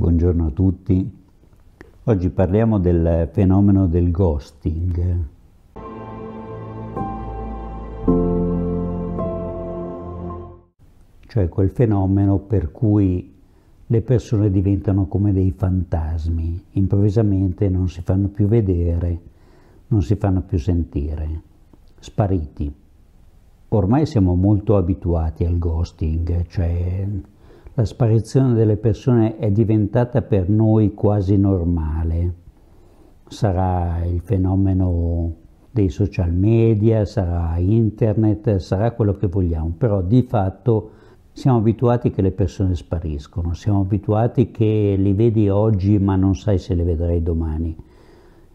Buongiorno a tutti. Oggi parliamo del fenomeno del ghosting. Cioè quel fenomeno per cui le persone diventano come dei fantasmi, improvvisamente non si fanno più vedere, non si fanno più sentire, spariti. Ormai siamo molto abituati al ghosting, cioè la sparizione delle persone è diventata per noi quasi normale. Sarà il fenomeno dei social media, sarà internet, sarà quello che vogliamo, però di fatto siamo abituati che le persone spariscono, siamo abituati che li vedi oggi ma non sai se li vedrai domani.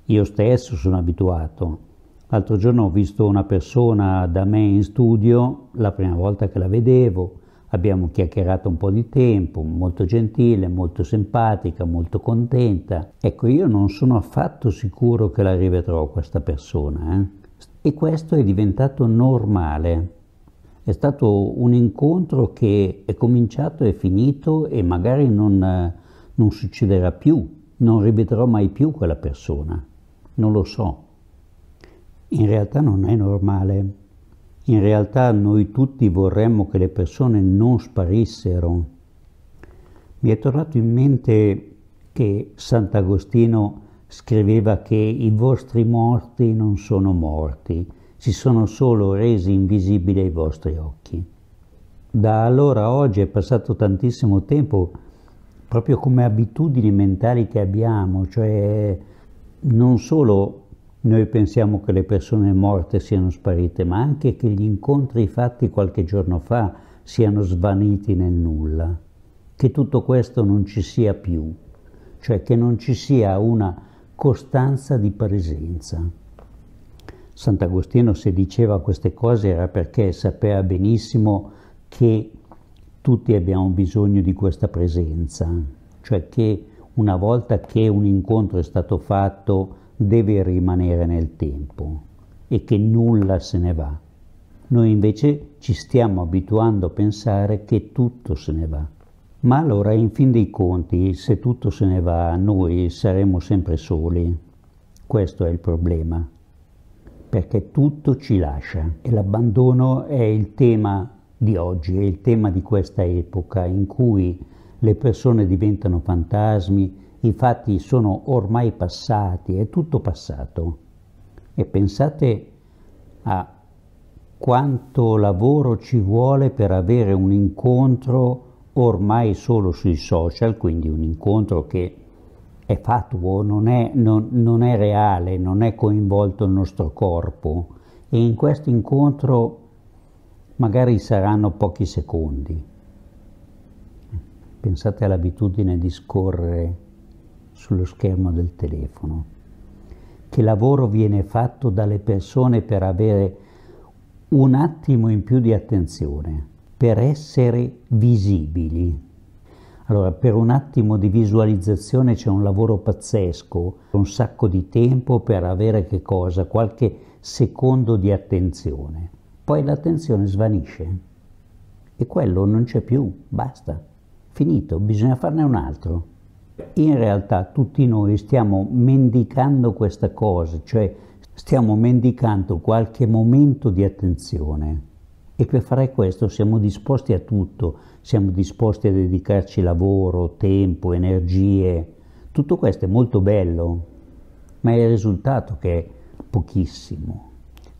Io stesso sono abituato. L'altro giorno ho visto una persona da me in studio, la prima volta che la vedevo. Abbiamo chiacchierato un po' di tempo, molto gentile, molto simpatica, molto contenta. Ecco, io non sono affatto sicuro che la rivedrò questa persona, eh? E questo è diventato normale. È stato un incontro che è cominciato e finito e magari non succederà più, non rivedrò mai più quella persona, non lo so. In realtà non è normale. In realtà noi tutti vorremmo che le persone non sparissero. Mi è tornato in mente che Sant'Agostino scriveva che i vostri morti non sono morti, si sono solo resi invisibili ai vostri occhi. Da allora a oggi è passato tantissimo tempo, proprio come abitudini mentali che abbiamo, cioè non solo noi pensiamo che le persone morte siano sparite, ma anche che gli incontri fatti qualche giorno fa siano svaniti nel nulla, che tutto questo non ci sia più, cioè che non ci sia una costanza di presenza. Sant'Agostino, se diceva queste cose, era perché sapeva benissimo che tutti abbiamo bisogno di questa presenza, cioè che una volta che un incontro è stato fatto deve rimanere nel tempo e che nulla se ne va. Noi invece ci stiamo abituando a pensare che tutto se ne va. Ma allora, in fin dei conti, se tutto se ne va, noi saremo sempre soli. Questo è il problema, perché tutto ci lascia. E l'abbandono è il tema di oggi, è il tema di questa epoca in cui le persone diventano fantasmi, i fatti sono ormai passati, è tutto passato. E pensate a quanto lavoro ci vuole per avere un incontro ormai solo sui social, quindi un incontro che è fatuo, non è reale, non è coinvolto il nostro corpo. E in questo incontro magari saranno pochi secondi. Pensate all'abitudine di scorrere sullo schermo del telefono. Che lavoro viene fatto dalle persone per avere un attimo in più di attenzione, per essere visibili. Allora, per un attimo di visualizzazione c'è un lavoro pazzesco, un sacco di tempo per avere che cosa? Qualche secondo di attenzione. Poi l'attenzione svanisce e quello non c'è più, basta, finito, bisogna farne un altro. In realtà tutti noi stiamo mendicando questa cosa, cioè stiamo mendicando qualche momento di attenzione e per fare questo siamo disposti a tutto, siamo disposti a dedicarci lavoro, tempo, energie. Tutto questo è molto bello, ma è il risultato che è pochissimo.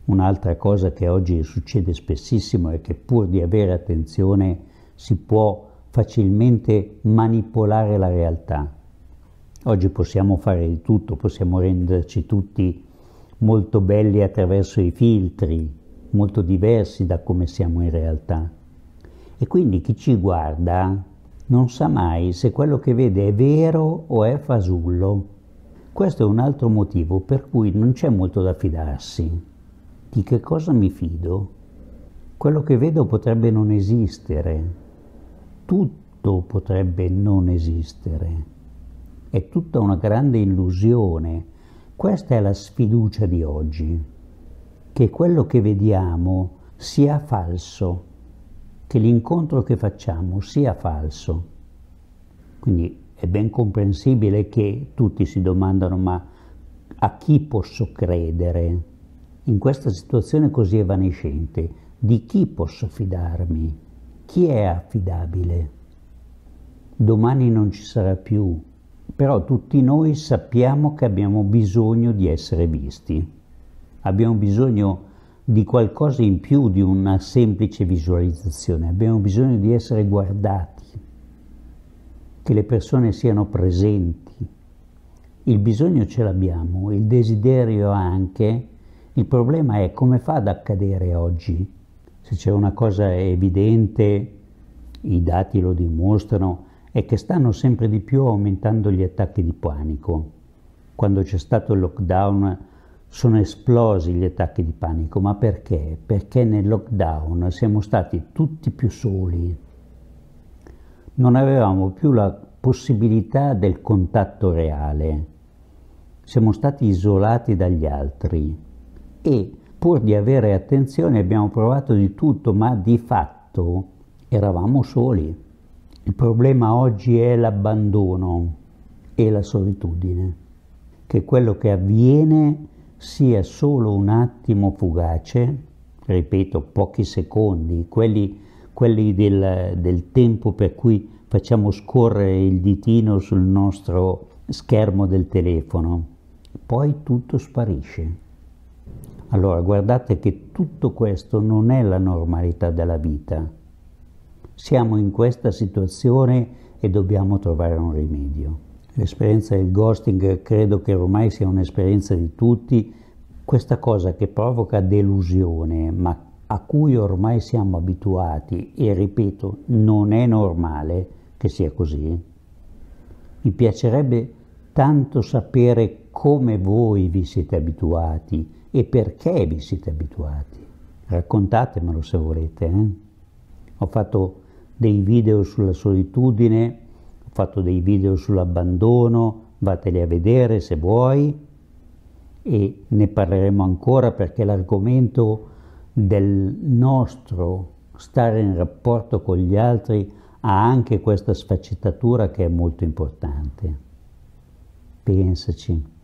Un'altra cosa che oggi succede spessissimo è che pur di avere attenzione si può facilmente manipolare la realtà. Oggi possiamo fare di tutto, possiamo renderci tutti molto belli attraverso i filtri, molto diversi da come siamo in realtà. E quindi chi ci guarda non sa mai se quello che vede è vero o è fasullo. Questo è un altro motivo per cui non c'è molto da fidarsi. Di che cosa mi fido? Quello che vedo potrebbe non esistere. Tutto potrebbe non esistere, è tutta una grande illusione. Questa è la sfiducia di oggi, che quello che vediamo sia falso, che l'incontro che facciamo sia falso. Quindi è ben comprensibile che tutti si domandano: ma a chi posso credere in questa situazione così evanescente? Di chi posso fidarmi? Chi è affidabile? Domani non ci sarà più, però tutti noi sappiamo che abbiamo bisogno di essere visti, abbiamo bisogno di qualcosa in più di una semplice visualizzazione, abbiamo bisogno di essere guardati, che le persone siano presenti. Il bisogno ce l'abbiamo, il desiderio anche, il problema è come fa ad accadere oggi. Se c'è una cosa evidente, i dati lo dimostrano, è che stanno sempre di più aumentando gli attacchi di panico. Quando c'è stato il lockdown sono esplosi gli attacchi di panico, ma perché? Perché nel lockdown siamo stati tutti più soli, non avevamo più la possibilità del contatto reale, siamo stati isolati dagli altri e pur di avere attenzione abbiamo provato di tutto, ma di fatto eravamo soli. Il problema oggi è l'abbandono e la solitudine, che quello che avviene sia solo un attimo fugace, ripeto, pochi secondi, quelli del tempo per cui facciamo scorrere il ditino sul nostro schermo del telefono, poi tutto sparisce. Allora guardate che tutto questo non è la normalità della vita. Siamo in questa situazione e dobbiamo trovare un rimedio. L'esperienza del ghosting credo che ormai sia un'esperienza di tutti, questa cosa che provoca delusione, ma a cui ormai siamo abituati e, ripeto, non è normale che sia così. Mi piacerebbe tanto sapere come voi vi siete abituati e perché vi siete abituati. Raccontatemelo se volete. Ho fatto dei video sulla solitudine, ho fatto dei video sull'abbandono, vateli a vedere se vuoi, e ne parleremo ancora, perché l'argomento del nostro stare in rapporto con gli altri ha anche questa sfaccettatura che è molto importante. Pensaci.